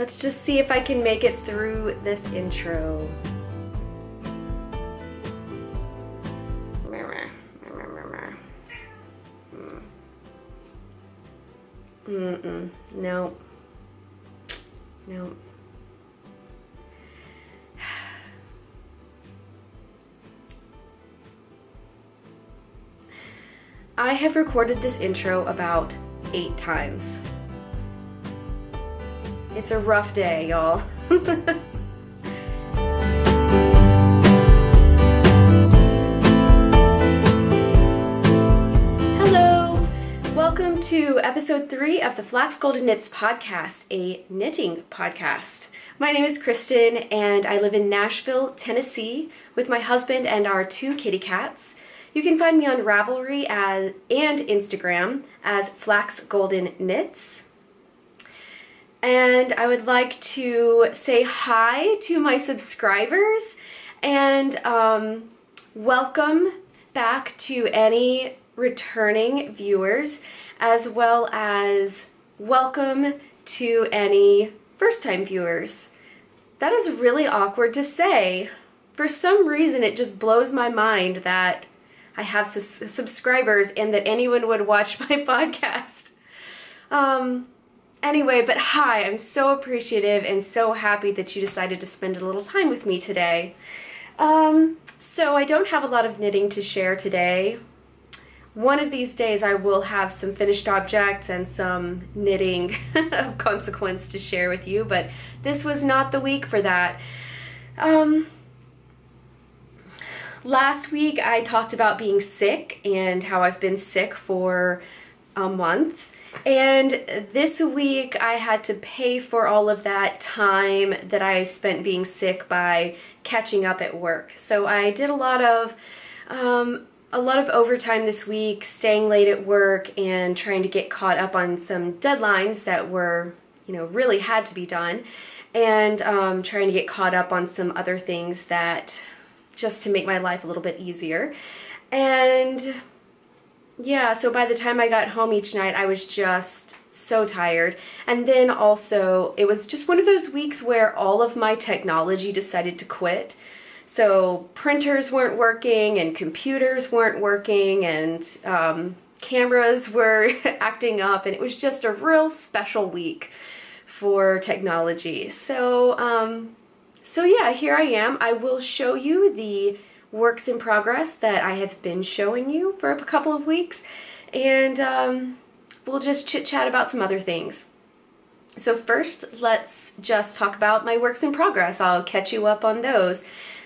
Let's just see if I can make it through this intro. No. No. I have recorded this intro about 8 times. It's a rough day, y'all. Hello! Welcome to episode 3 of the Flax Golden Knits podcast, a knitting podcast. My name is Kristen and I live in Nashville, Tennessee with my husband and our 2 kitty cats. You can find me on Ravelry and Instagram as Flax Golden Knits. And I would like to say hi to my subscribers and welcome back to any returning viewers, as well as welcome to any first-time viewers. That is really awkward to say. For some reason, it just blows my mind that I have subscribers and that anyone would watch my podcast. Anyway, but hi, I'm so appreciative and so happy that you decided to spend a little time with me today. So I don't have a lot of knitting to share today. One of these days I will have some finished objects and some knitting of consequence to share with you, but this was not the week for that. Last week I talked about being sick and how I've been sick for a month. And this week I had to pay for all of that time that I spent being sick by catching up at work. So I did a lot of overtime this week, staying late at work and trying to get caught up on some deadlines that were, you know, really had to be done, and trying to get caught up on some other things that just to make my life a little bit easier. And yeah, so by the time I got home each night, I was just so tired. And then also, it was just one of those weeks where all of my technology decided to quit. So printers weren't working, and computers weren't working, and cameras were acting up, and it was just a real special week for technology. So, so yeah, here I am. I will show you the works in progress that I have been showing you for a couple of weeks, and we'll just chit chat about some other things. So first, let's just talk about my works in progress. I'll catch you up on those.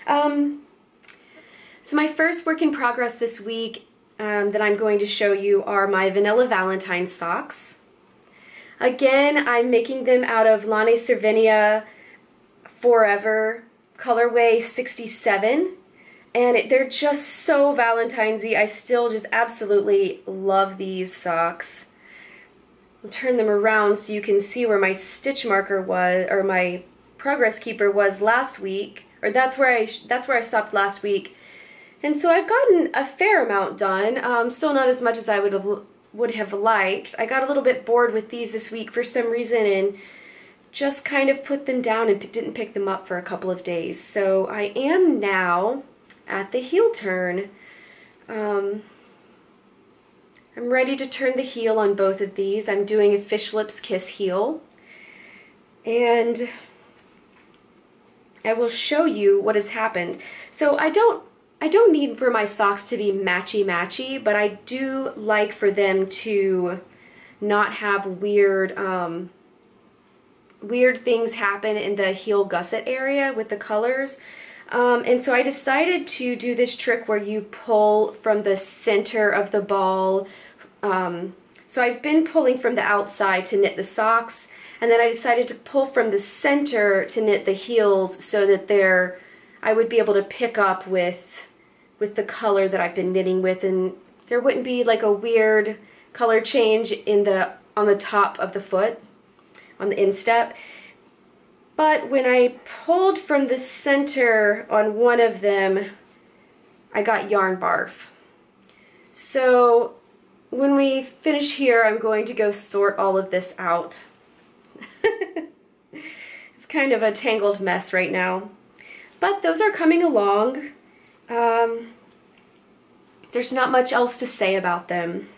So my first work in progress this week that I'm going to show you are my Vanilla Valentine socks. Again, I'm making them out of Lane Cervinia Forever colorway 67. And they're just so Valentine's-y. I still just absolutely love these socks. I'll turn them around so you can see where my stitch marker was, or my progress keeper was last week, or that's where I stopped last week. And so I've gotten a fair amount done, still not as much as I would have liked. I got a little bit bored with these this week for some reason and just kind of put them down and didn't pick them up for a couple of days. So I am now at the heel turn. I'm ready to turn the heel on both of these. I'm doing a Fish Lips Kiss Heel, and I will show you what has happened. So I don't need for my socks to be matchy-matchy, but I do like for them to not have weird things happen in the heel gusset area with the colors. And so I decided to do this trick where you pull from the center of the ball. So I've been pulling from the outside to knit the socks, and then I decided to pull from the center to knit the heels so that I would be able to pick up with the color that I've been knitting with, and there wouldn't be like a weird color change on the top of the foot, on the instep. But when I pulled from the center on one of them, I got yarn barf. So when we finish here, I'm going to go sort all of this out. kind of a tangled mess right now. But those are coming along. There's not much else to say about them.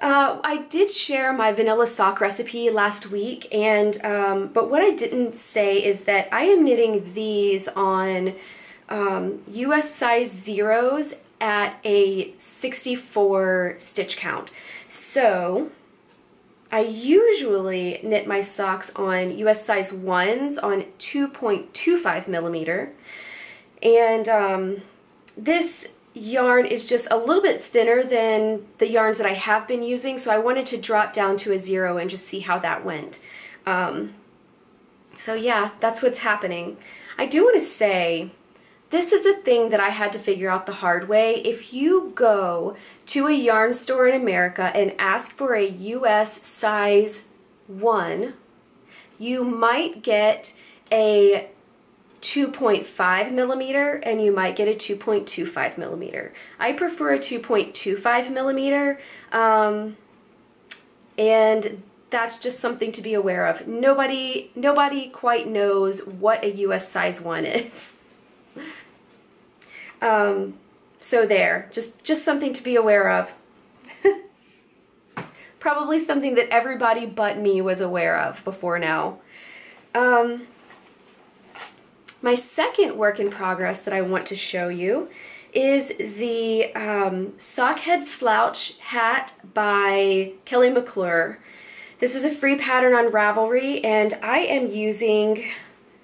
I did share my vanilla sock recipe last week, and but what I didn't say is that I am knitting these on US size 0s at a 64 stitch count. So I usually knit my socks on US size 1s on 2.25 millimeter, and this yarn is just a little bit thinner than the yarns that I have been using, so I wanted to drop down to a 0 and just see how that went. So yeah, that's what's happening. I do want to say, this is a thing that I had to figure out the hard way. If you go to a yarn store in America and ask for a US size 1, you might get a 2.5 millimeter and you might get a 2.25 millimeter. I prefer a 2.25 millimeter, and that's just something to be aware of. Nobody quite knows what a US size 1 is. So there, just something to be aware of. Probably something that everybody but me was aware of before now. My second work in progress that I want to show you is the Sockhead Slouch Hat by Kelly McClure. This is a free pattern on Ravelry, and I am using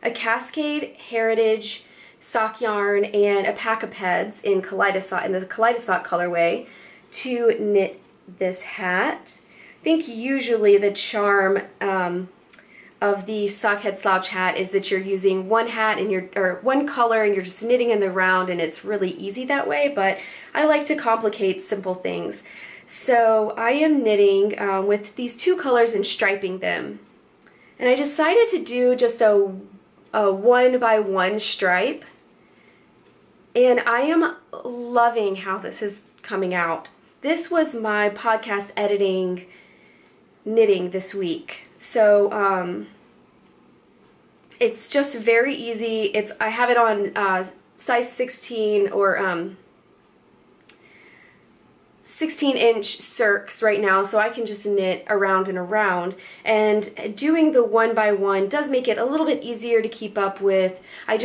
a Cascade Heritage Sock yarn and a Paca-Peds in Kaleidosock, in the Kaleidosock colorway, to knit this hat. I think usually the charm of the Sockhead Slouch Hat is that you're using one hat and one color and you're just knitting in the round, and it's really easy that way, but I like to complicate simple things. So I am knitting with these two colors and striping them. And I decided to do just a 1 by 1 stripe, and I am loving how this is coming out. This was my podcast editing knitting this week. So it's just very easy. I have it on size 16 or 16-inch circs right now, so I can just knit around and around, and doing the 1 by 1 does make it a little bit easier to keep up with. I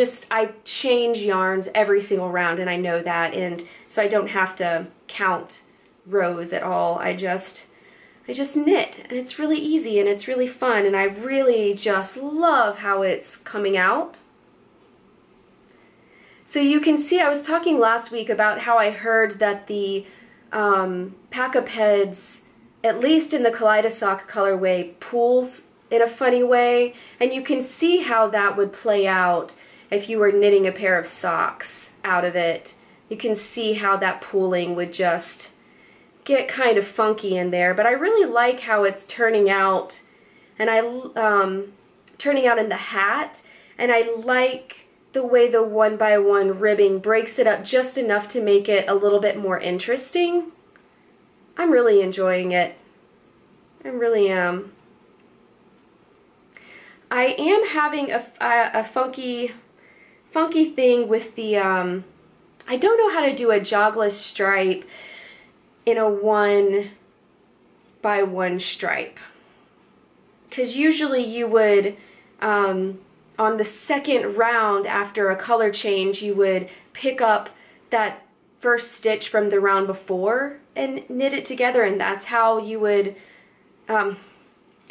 change yarns every single round, and I know that, and so I don't have to count rows at all. I just knit, and it's really easy and it's really fun, and I really just love how it's coming out. So you can see, I was talking last week about how I heard that the Paca-Peds, at least in the Kaleidosock colorway, pools in a funny way, and you can see how that would play out if you were knitting a pair of socks out of it. You can see how that pooling would just get kind of funky in there, but I really like how it's turning out, and turning out in the hat, and I like the way the 1 by 1 ribbing breaks it up just enough to make it a little bit more interesting. I'm really enjoying it. I really am. I am having a funky thing with the I don't know how to do a jogless stripe in a 1 by 1 stripe, because usually you would on the second round after a color change, you would pick up that first stitch from the round before and knit it together, and that's how you would,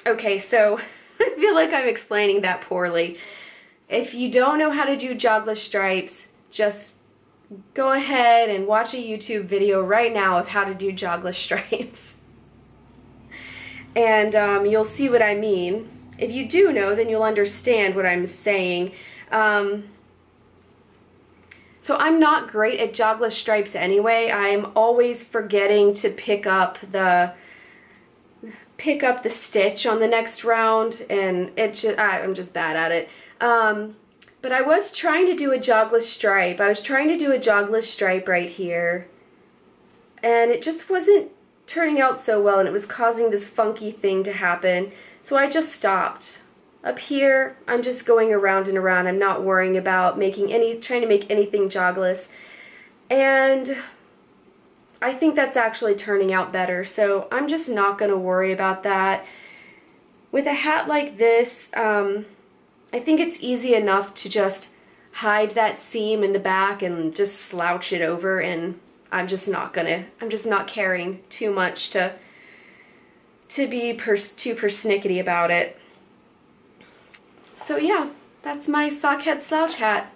okay, so I feel like I'm explaining that poorly. If you don't know how to do jogless stripes, just go ahead and watch a YouTube video right now of how to do jogless stripes. And you'll see what I mean. If you do know, then you'll understand what I'm saying. So I'm not great at jogless stripes anyway. I'm always forgetting to pick up the stitch on the next round, and I'm just bad at it. But I was trying to do a jogless stripe. I was trying to do a jogless stripe right here, and it just wasn't turning out so well, and it was causing this funky thing to happen. So I just stopped. Up here, I'm just going around and around. I'm not worrying about trying to make anything jogless. And I think that's actually turning out better, so I'm just not going to worry about that. With a hat like this, I think it's easy enough to just hide that seam in the back and just slouch it over, and I'm just not caring too much to be too persnickety about it. So yeah, that's my Sockhead Slouch Hat.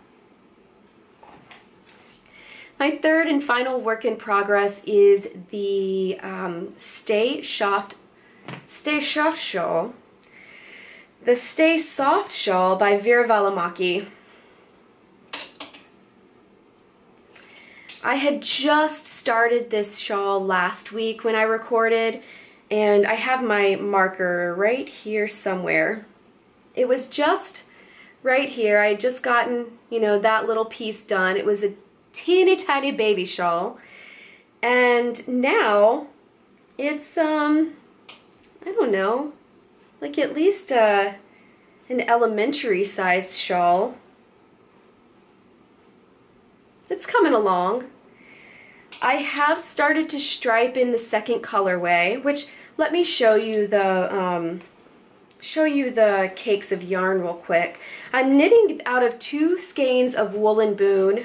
My third and final work in progress is the Stay Soft Shawl by Veera Valimaki. I had just started this shawl last week when I recorded, and I have my marker right here somewhere. It was just right here. I had just gotten, you know, that little piece done. It was a teeny tiny baby shawl, and now it's I don't know, like at least an elementary sized shawl. It's coming along. I have started to stripe in the second colorway, which let me show you the cakes of yarn real quick. I'm knitting out of two skeins of Woolen Boon.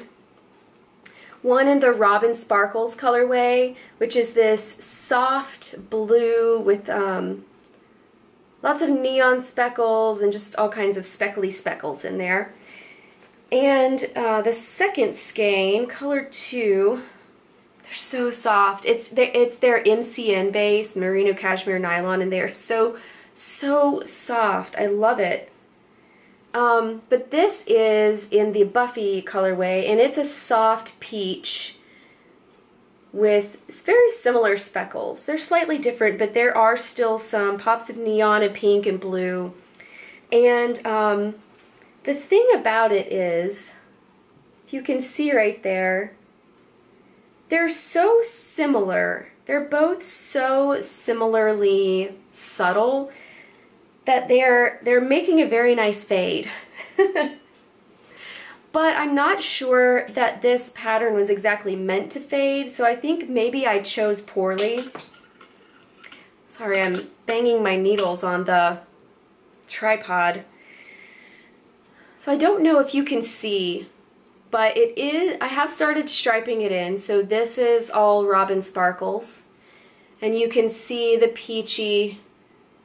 One in the Robin Sparkles colorway, which is this soft blue with lots of neon speckles and just all kinds of speckly speckles in there. And the second skein, color 2, they're so soft. It's their MCN base, merino cashmere nylon, and they are so soft. I love it. But this is in the Buffy colorway, and it's a soft peach with very similar speckles. They're slightly different, but there are still some pops of neon and pink and blue. And the thing about it is, if you can see right there, they're so similar. They're both so similarly subtle that they're making a very nice fade. But I'm not sure that this pattern was exactly meant to fade, so I think maybe I chose poorly. Sorry, I'm banging my needles on the tripod. So I don't know if you can see, but it is, I have started striping it in, so this is all Robin Sparkles. And you can see the peachy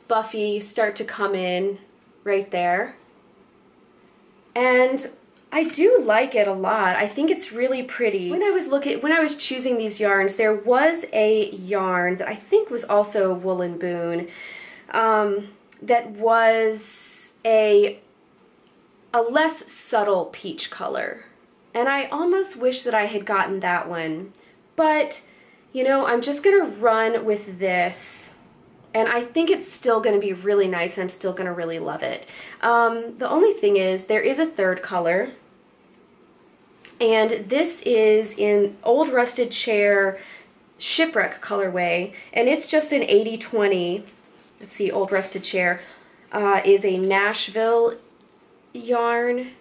Buffy start to come in right there, and I do like it a lot. I think it's really pretty. When I was choosing these yarns, there was a yarn that I think was also Woolen Boon, that was a less subtle peach color, and I almost wish that I had gotten that one. But you know, I'm just gonna run with this. And I think it's still going to be really nice, and I'm still going to really love it. The only thing is, there is a third color. And this is in Old Rusted Chair Shipwreck colorway. And it's just an 80-20. Let's see, Old Rusted Chair is a Nashville yarn.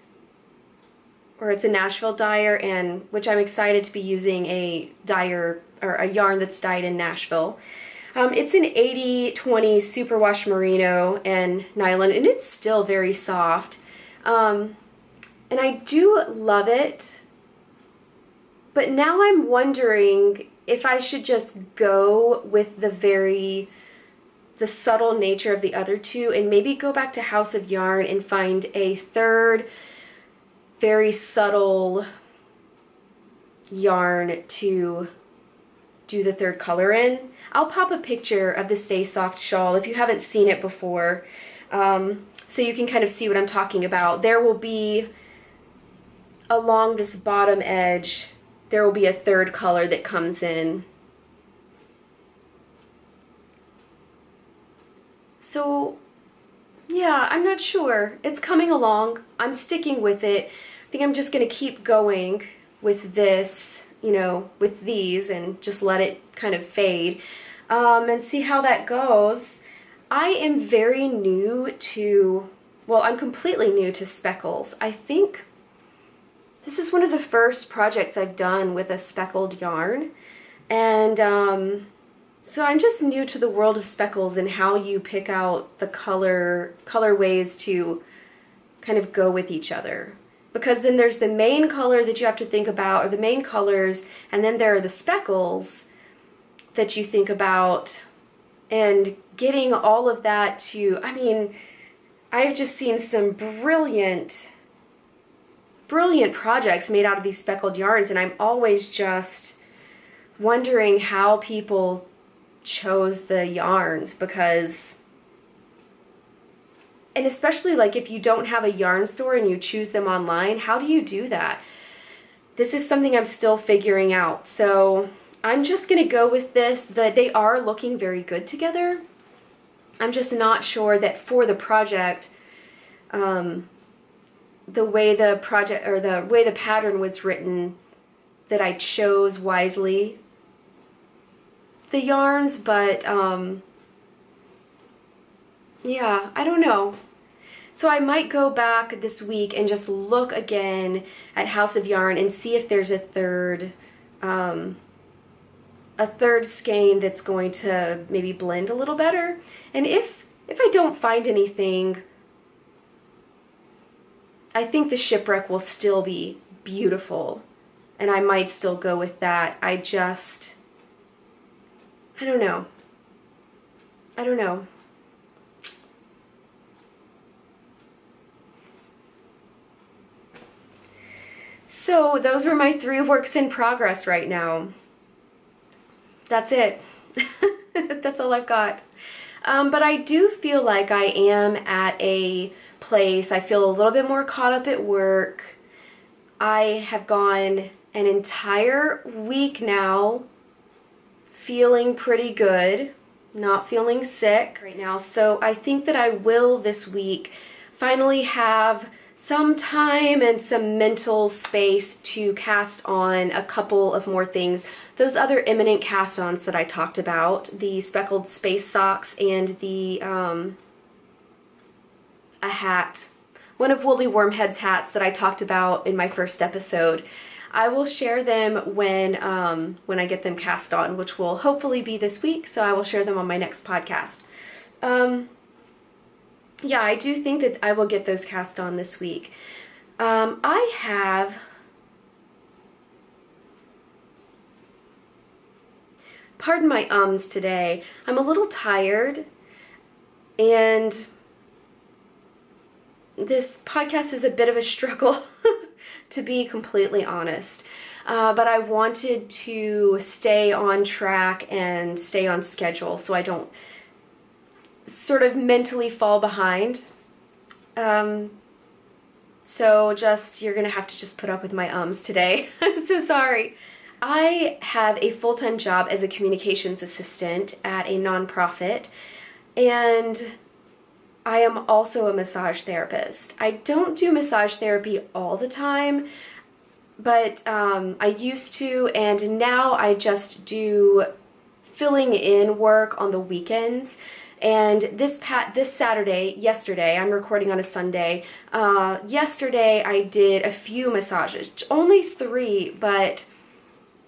Or it's a Nashville dyer, and which I'm excited to be using a dyer, or a yarn that's dyed in Nashville. It's an 80-20 superwash merino and nylon, and it's still very soft. And I do love it, but now I'm wondering if I should just go with the subtle nature of the other two, and maybe go back to House of Yarn and find a third very subtle yarn to do the third color in. I'll pop a picture of the Stay Soft Shawl if you haven't seen it before, so you can kind of see what I'm talking about. There will be, along this bottom edge, there will be a third color that comes in. So yeah, I'm not sure. It's coming along. I'm sticking with it. I think I'm just going to keep going with this, you know, with these, and just let it kind of fade and see how that goes. I am very new to well, I'm completely new to speckles. I think this is one of the first projects I've done with a speckled yarn, and so I'm just new to the world of speckles and how you pick out the colorways to kind of go with each other. Because then there's the main color that you have to think about, or the main colors, and then there are the speckles that you think about, and getting all of that to, I mean, I've just seen some brilliant projects made out of these speckled yarns, and I'm always just wondering how people chose the yarns, because, and especially like if you don't have a yarn store and you choose them online, how do you do that? This is something I'm still figuring out, so I'm just gonna go with this, that they are looking very good together. I'm just not sure that for the project, the way the pattern was written, that I chose wisely the yarns, but yeah, I don't know. So I might go back this week and just look again at House of Yarn and see if there's a third skein that's going to maybe blend a little better. And if I don't find anything, I think the shipwreck will still be beautiful, and I might still go with that. I don't know. I don't know. So those were my three works in progress right now. That's it. That's all I've got. But I do feel like I am at a place. I feel a little bit more caught up at work. I have gone an entire week now feeling pretty good, not feeling sick right now. So I think that I will this week finally have some time and some mental space to cast on a couple of more things. Those other imminent cast-ons that I talked about, the speckled space socks and the a hat, one of Woolly Wormhead's hats that I talked about in my first episode. I will share them when I get them cast on, which will hopefully be this week, so I will share them on my next podcast. Yeah, I do think that I will get those cast on this week. I have pardon my ums today. I'm a little tired, and this podcast is a bit of a struggle, to be completely honest. But I wanted to stay on track and stay on schedule so I don't sort of mentally fall behind. So just, you're gonna have to just put up with my ums today. I'm so sorry. I have a full-time job as a communications assistant at a nonprofit, and I am also a massage therapist. I don't do massage therapy all the time, but I used to, and now I just do filling in work on the weekends. And this Saturday, yesterday, I'm recording on a Sunday, yesterday I did a few massages, only three, but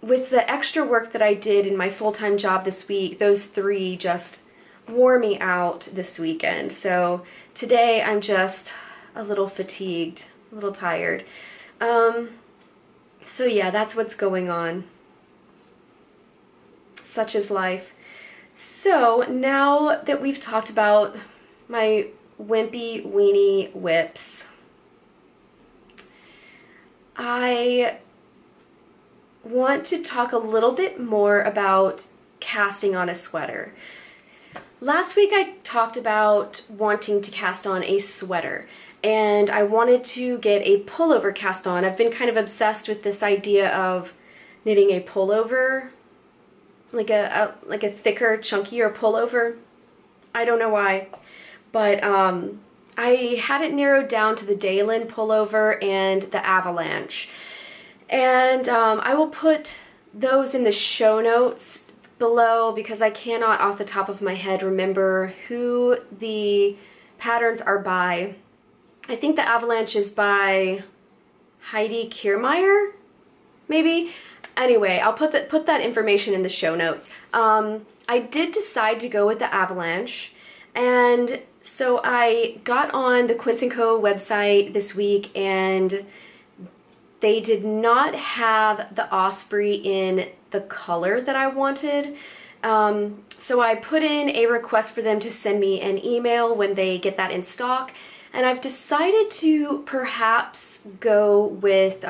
with the extra work that I did in my full-time job this week, those three just wore me out this weekend. So today I'm just a little fatigued, a little tired. So yeah, that's what's going on. Such is life. So now that we've talked about my wimpy weenie whips, I want to talk a little bit more about casting on a sweater. Last week I talked about wanting to cast on a sweater, and I wanted to get a pullover cast on. I've been kind of obsessed with this idea of knitting a pullover, like a thicker, chunkier pullover. I don't know why, but I had it narrowed down to the Daylin pullover and the Avalanche, and I will put those in the show notes below, because I cannot off the top of my head remember who the patterns are by I think the Avalanche is by Heidi Kirrmaier, maybe? Anyway, I'll put that information in the show notes. I did decide to go with the Avalanche, and so I got on the Quince and Co website this week, and they did not have the Osprey in the color that I wanted. So I put in a request for them to send me an email when they get that in stock, and I've decided to perhaps go with,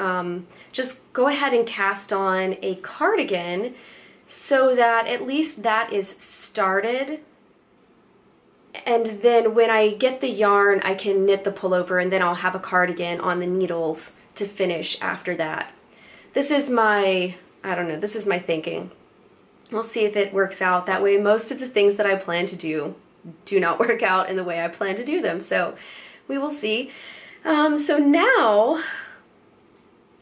just go ahead and cast on a cardigan so that at least that is started, and then when I get the yarn I can knit the pullover, and then I'll have a cardigan on the needles to finish after that. This is my, I don't know, this is my thinking. We'll see if it works out. That way most of the things that I plan to do not work out in the way I plan to do them. So we will see. So now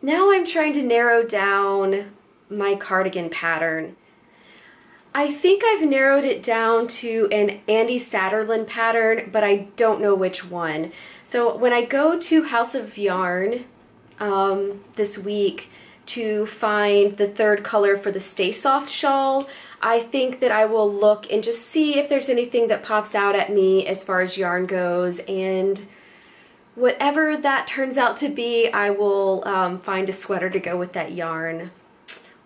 I'm trying to narrow down my cardigan pattern. I think I've narrowed it down to an Andi Satterlund pattern, but I don't know which one. So when I go to House of Yarn this week to find the third color for the Stay Soft Shawl, I think that I will look and just see if there's anything that pops out at me as far as yarn goes, and whatever that turns out to be, I will find a sweater to go with that yarn.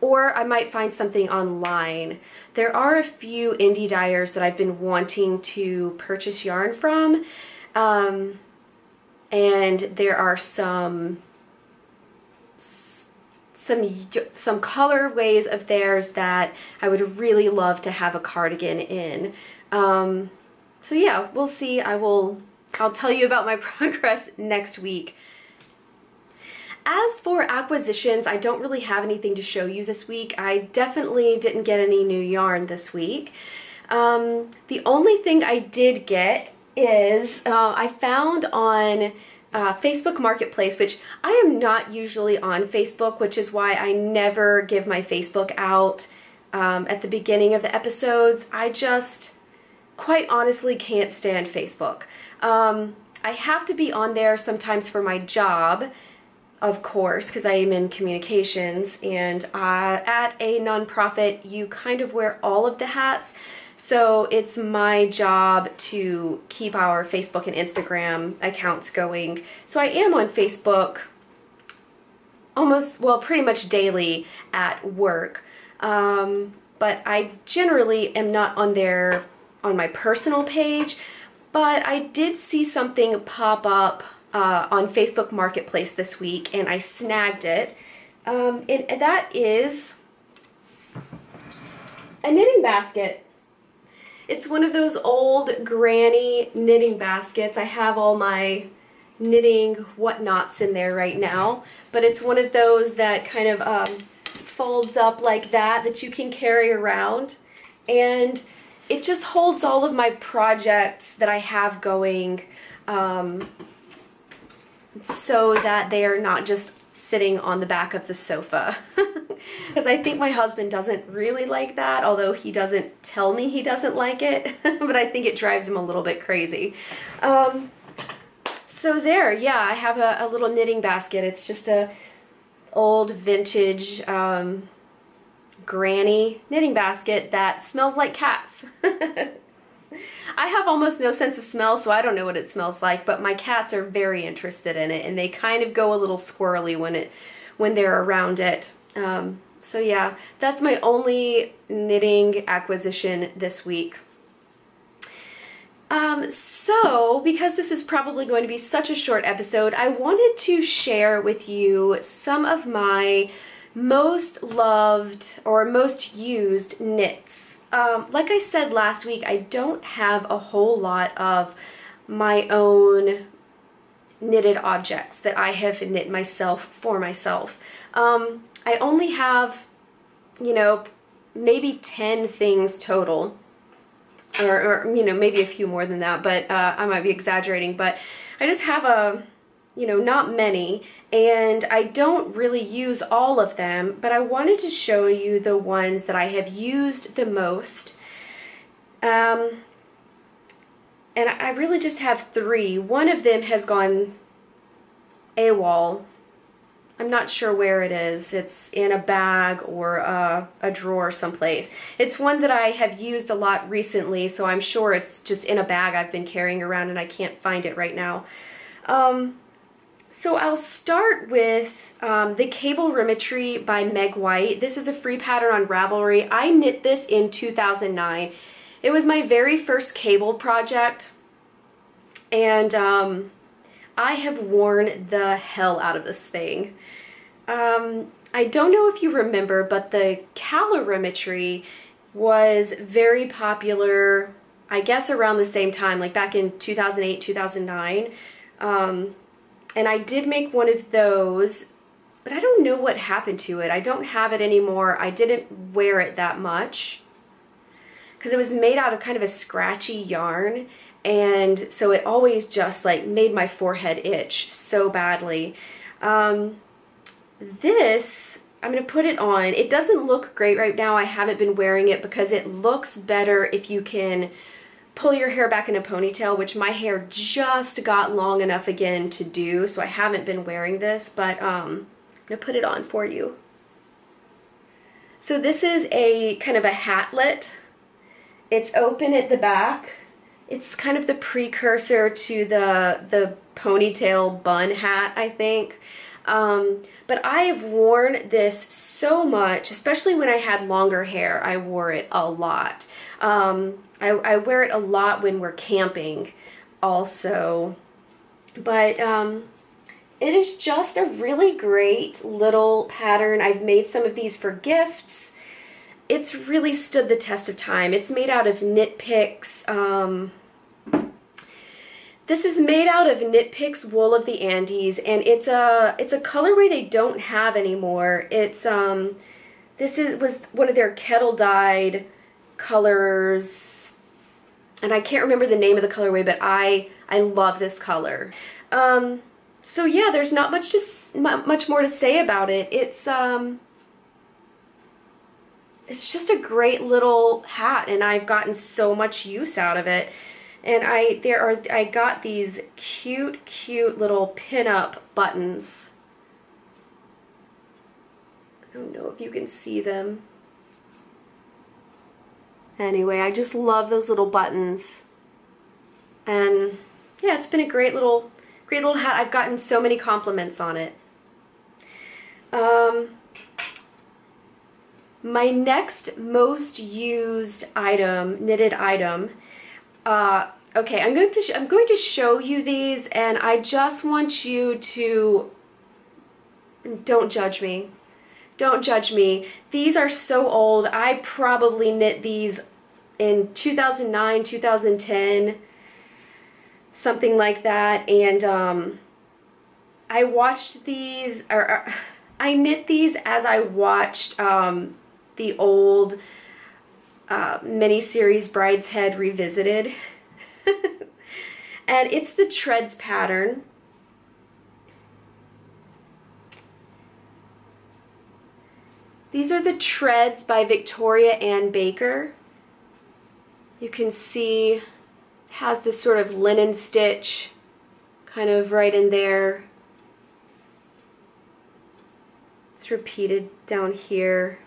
Or I might find something online. There are a few indie dyers that I've been wanting to purchase yarn from, and there are some colorways of theirs that I would really love to have a cardigan in. So yeah, we'll see. I'll tell you about my progress next week. As for acquisitions, I don't really have anything to show you this week. I definitely didn't get any new yarn this week. The only thing I did get is I found on Facebook Marketplace, which I am not usually on Facebook, which is why I never give my Facebook out at the beginning of the episodes. I just quite honestly can't stand Facebook. I have to be on there sometimes for my job, of course, because I am in communications, and at a nonprofit you kind of wear all of the hats. So it's my job to keep our Facebook and Instagram accounts going. So I am on Facebook almost, well, pretty much daily at work. But I generally am not on there on my personal page. But I did see something pop up on Facebook Marketplace this week, and I snagged it. And that is a knitting basket. It's one of those old granny knitting baskets. I have all my knitting whatnots in there right now, but it's one of those that kind of folds up like that you can carry around. And it just holds all of my projects that I have going so that they are not just sitting on the back of the sofa. Because I think my husband doesn't really like that, although he doesn't tell me he doesn't like it, but I think it drives him a little bit crazy. So there, yeah, I have a little knitting basket. It's just a old vintage granny knitting basket that smells like cats. I have almost no sense of smell, so I don't know what it smells like, but my cats are very interested in it, and they kind of go a little squirrely when they're around it. So yeah, that's my only knitting acquisition this week. So because this is probably going to be such a short episode, I wanted to share with you some of my most loved or most used knits. Like I said last week, I don't have a whole lot of my own knitted objects that I have knit myself for myself. I only have, you know, maybe 10 things total, or you know, maybe a few more than that, but I might be exaggerating, but I just have you know, not many, and I don't really use all of them, but I wanted to show you the ones that I have used the most. and I really just have three. One of them has gone AWOL. I'm not sure where it is. It's in a bag or a drawer someplace. It's one that I have used a lot recently, so I'm sure it's just in a bag I've been carrying around and I can't find it right now. So I'll start with the Calorimetry by Meg White. This is a free pattern on Ravelry. I knit this in 2009. It was my very first cable project, and I have worn the hell out of this thing. I don't know if you remember, but the Calorimetry was very popular, I guess around the same time, like back in 2008, 2009. And I did make one of those, but I don't know what happened to it. I don't have it anymore. I didn't wear it that much because it was made out of kind of a scratchy yarn, and so it always just like made my forehead itch so badly. This, I'm gonna put it on. It doesn't look great right now. I haven't been wearing it because it looks better if you can pull your hair back in a ponytail, which my hair just got long enough again to do, so I haven't been wearing this, but I'm gonna put it on for you. So this is a kind of a hatlet. It's open at the back. It's kind of the precursor to the ponytail bun hat, I think. But I have worn this so much, especially when I had longer hair. I wore it a lot. I wear it a lot when we're camping also. But it is just a really great little pattern. I've made some of these for gifts. It's really stood the test of time. It's made out of Knit Picks. This is made out of Knit Picks Wool of the Andes, and it's a colorway they don't have anymore. It's this was one of their kettle dyed colors, and I can't remember the name of the colorway, but I love this color. So yeah, there's not much more to say about it. It's just a great little hat, and I've gotten so much use out of it. And I got these cute little pinup buttons. I don't know if you can see them. Anyway, I just love those little buttons. And yeah, it's been a great little hat. I've gotten so many compliments on it. My next most used item, knitted item, okay, I'm going to show you these, and I just want you to, don't judge me. Don't judge me. These are so old. I probably knit these in 2009, 2010, something like that, and I watched these, or I knit these as I watched the old miniseries Brideshead Revisited. And it's the Treads pattern. These are the Treads by Victoria Anne Baker. You can see it has this sort of linen stitch kind of right in there. It's repeated down here.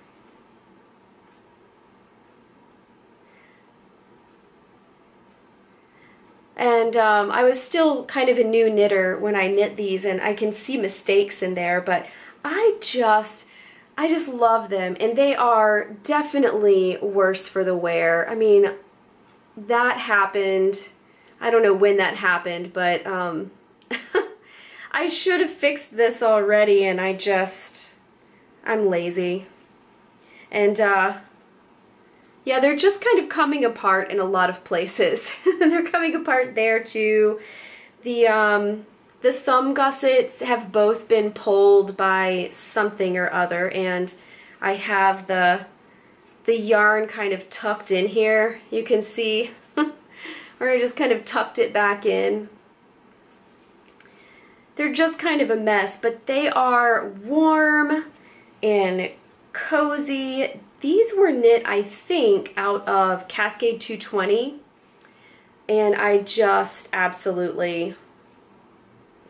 And I was still kind of a new knitter when I knit these, and I can see mistakes in there, but I just love them, and they are definitely worse for the wear. I mean, that happened. I don't know when that happened, but I should have fixed this already, and I'm lazy. And yeah, they're just kind of coming apart in a lot of places. They're coming apart there too. The thumb gussets have both been pulled by something or other, and I have the yarn kind of tucked in here. You can see where I just kind of tucked it back in. They're just kind of a mess, but they are warm and cozy. These were knit, I think, out of Cascade 220. and I just absolutely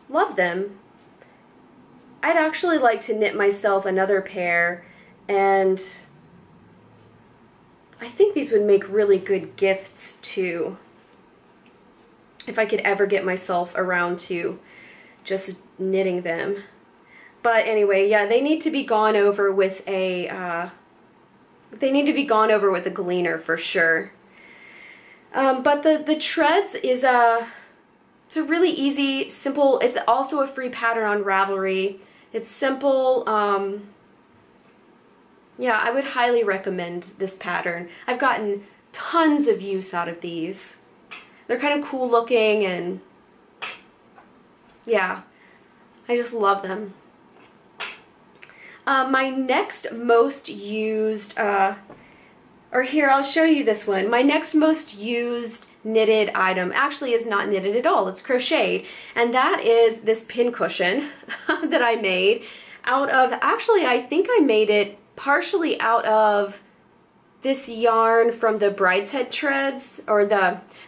love them. I'd actually like to knit myself another pair, and I think these would make really good gifts too, if I could ever get myself around to just knitting them. But anyway, yeah, they need to be gone over with a, they need to be gone over with a gleaner for sure. But the Treads is it's a really easy, simple, it's also a free pattern on Ravelry. It's simple, yeah, I would highly recommend this pattern. I've gotten tons of use out of these. They're kind of cool looking, and yeah, I just love them. My next most used, or here, I'll show you this one. My next most used knitted item actually is not knitted at all, it's crocheted. And that is this pincushion that I made out of, actually I think I made it partially out of this yarn from the Brideshead Treads, or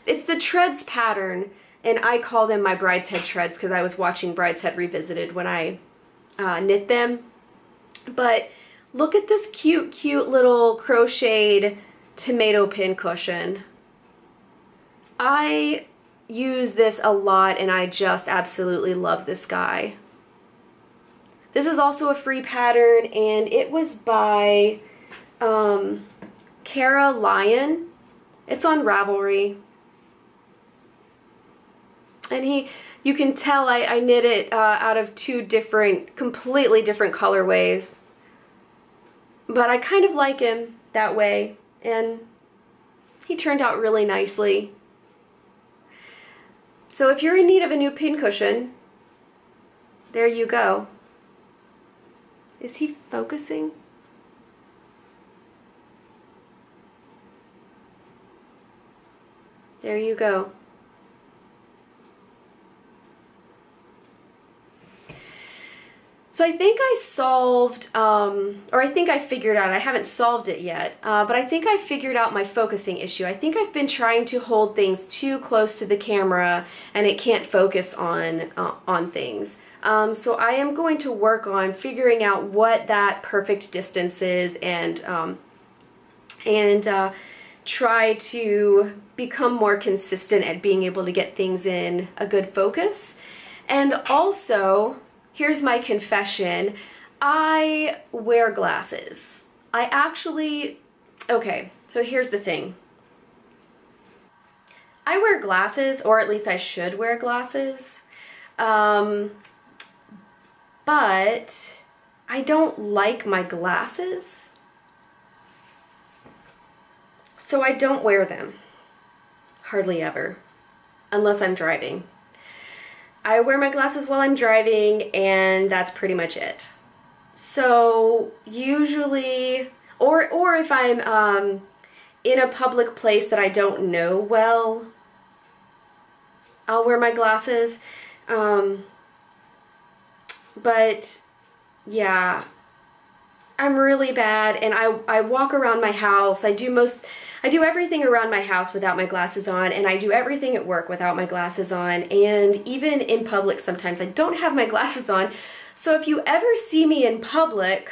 it's the Treads pattern, and I call them my Brideshead Treads because I was watching Brideshead Revisited when I knit them. But look at this cute, cute little crocheted tomato pin cushion. I use this a lot, and I just absolutely love this guy. This is also a free pattern, and it was by Cara Lyon. It's on Ravelry. And you can tell I knit it out of two different, completely different colorways. But I kind of like him that way, and he turned out really nicely. So if you're in need of a new pincushion, there you go. Is he focusing? There you go. So I think I solved, or I think I figured out, I haven't solved it yet, but I think I figured out my focusing issue. I think I've been trying to hold things too close to the camera, and it can't focus on things. So I am going to work on figuring out what that perfect distance is, and try to become more consistent at being able to get things in a good focus. And also, here's my confession, I wear glasses. I actually, okay, so here's the thing. I wear glasses, or at least I should wear glasses, but I don't like my glasses, so I don't wear them, hardly ever, unless I'm driving. I wear my glasses while I'm driving, and that's pretty much it. So usually, or if I'm in a public place that I don't know well, I'll wear my glasses. But yeah, I'm really bad, and I walk around my house. I do everything around my house without my glasses on, and I do everything at work without my glasses on, and even in public sometimes I don't have my glasses on. So if you ever see me in public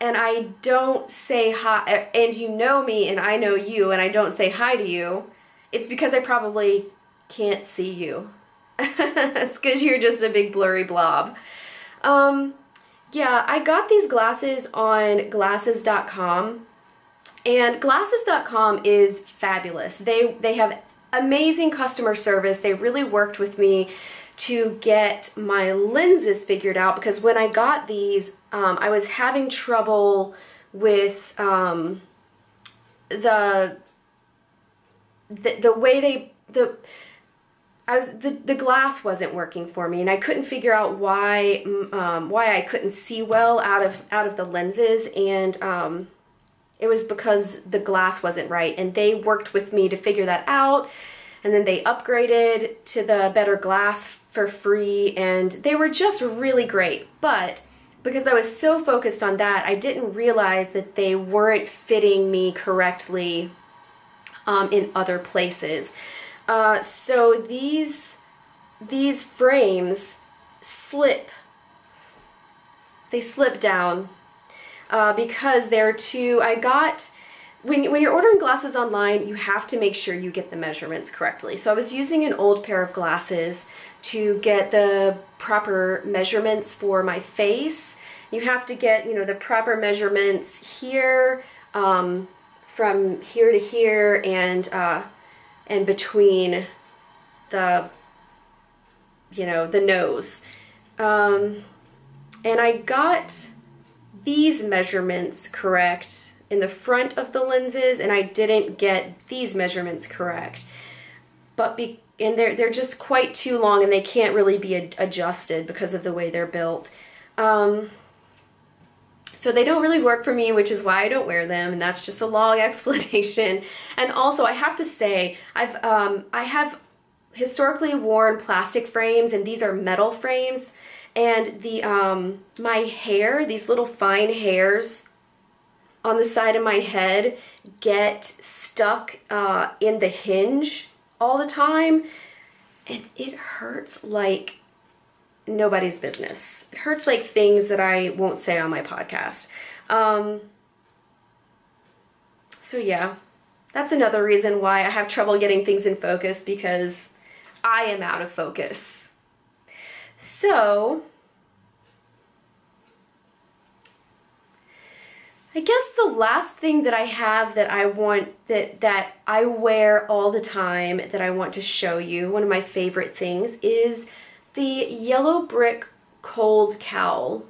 and I don't say hi, and you know me and I know you, and I don't say hi to you, it's because I probably can't see you. It's because you're just a big blurry blob. Yeah, I got these glasses on glasses.com. And glasses.com is fabulous. They have amazing customer service. They really worked with me to get my lenses figured out, because when I got these, I was having trouble with the way the glass wasn't working for me, and I couldn't figure out why I couldn't see well out of the lenses, and it was because the glass wasn't right, and they worked with me to figure that out, and then they upgraded to the better glass for free, and they were just really great. But because I was so focused on that, I didn't realize that they weren't fitting me correctly in other places. So these frames slip. They slip down because they're too. When you're ordering glasses online, you have to make sure you get the measurements correctly. So I was using an old pair of glasses to get the proper measurements for my face. You have to get, you know, the proper measurements here, from here to here, and between the, you know, the nose. And I got these measurements correct in the front of the lenses, and I didn't get these measurements correct. But they're just quite too long, and they can't really be adjusted because of the way they're built. So they don't really work for me, which is why I don't wear them, and that's just a long explanation. And also, I have to say, I have historically worn plastic frames, and these are metal frames. And the my hair, these little fine hairs on the side of my head, get stuck in the hinge all the time, and it hurts like nobody's business. It hurts like things that I won't say on my podcast. So yeah, that's another reason why I have trouble getting things in focus, because I am out of focus. So, I guess the last thing that I have that I want, that I wear all the time, that I want to show you, one of my favorite things, is the Yellow Brick Cold Cowl.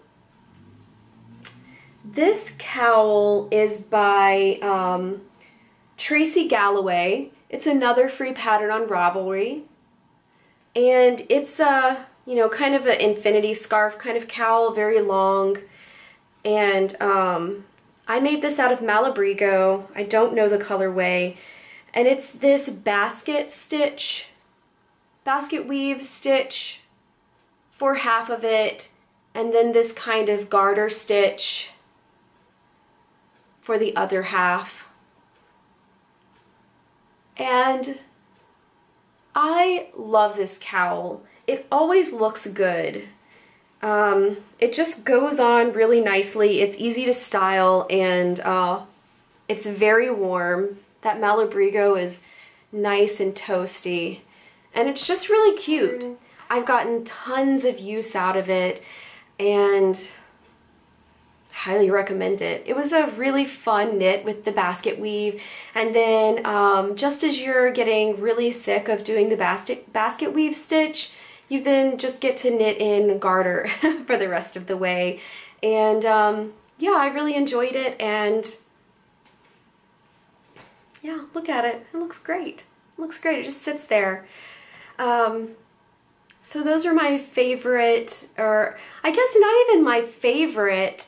This cowl is by Tracy Galloway. It's another free pattern on Ravelry, and it's a, you know, kind of an infinity scarf kind of cowl, very long. And I made this out of Malabrigo. I don't know the colorway. And it's this basket weave stitch for half of it, and then this kind of garter stitch for the other half. And I love this cowl. It always looks good. It just goes on really nicely. It's easy to style, and it's very warm. That Malabrigo is nice and toasty, and it's just really cute. I've gotten tons of use out of it, and highly recommend it. It was a really fun knit with the basket weave, and then just as you're getting really sick of doing the basket weave stitch, you then just get to knit in garter for the rest of the way. And yeah, I really enjoyed it, and yeah, look at it. It looks great. It looks great. It just sits there. So those are my favorite, or I guess not even my favorite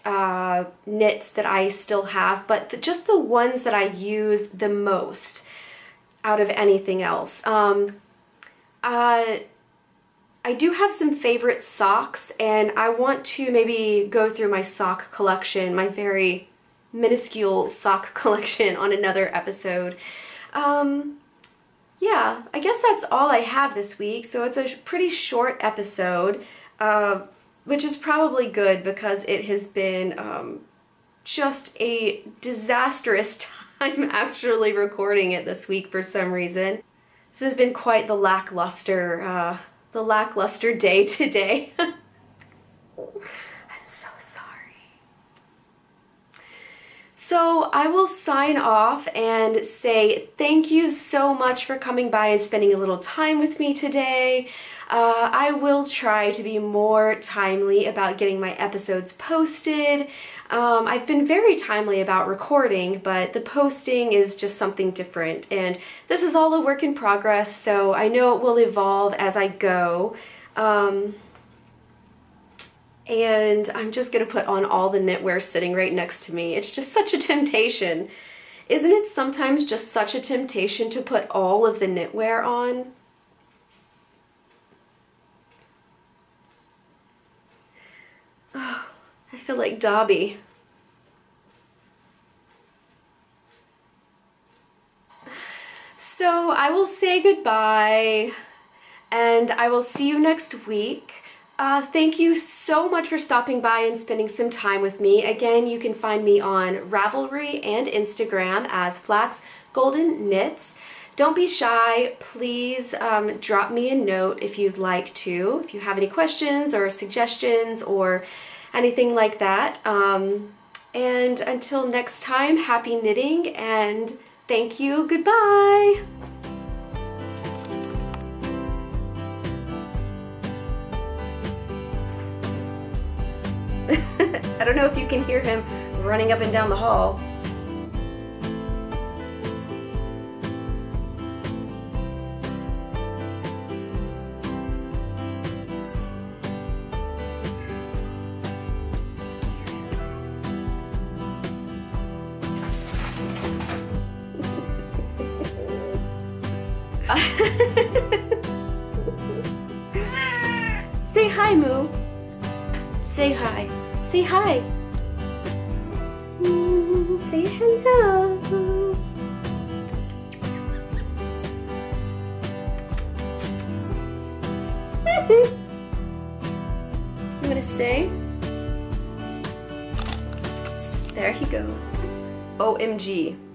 knits that I still have, but just the ones that I use the most out of anything else. I do have some favorite socks, and I want to maybe go through my sock collection, my very minuscule sock collection, on another episode. Yeah, I guess that's all I have this week, so it's a pretty short episode, which is probably good because it has been just a disastrous time actually recording it this week for some reason. This has been quite the lackluster day today. I'm so sorry. So I will sign off and say thank you so much for coming by and spending a little time with me today. I will try to be more timely about getting my episodes posted. I've been very timely about recording, but the posting is just something different, and this is all a work in progress, so I know it will evolve as I go. And I'm just gonna put on all the knitwear sitting right next to me. It's just such a temptation. Isn't it sometimes just such a temptation to put all of the knitwear on? Oh, I feel like Dobby. So I will say say goodbye, and I will see you next week. Thank you so much for stopping by and spending some time with me. Again, you can find me on Ravelry and Instagram as Flax Golden Knits. Don't be shy, please drop me a note if you'd like to, if you have any questions or suggestions or anything like that. And until next time, happy knitting and thank you, goodbye! I don't know if you can hear him running up and down the hall. Say hi, Moo. Say hi. Say hi. Say hello. I'm gonna stay. There he goes. OMG.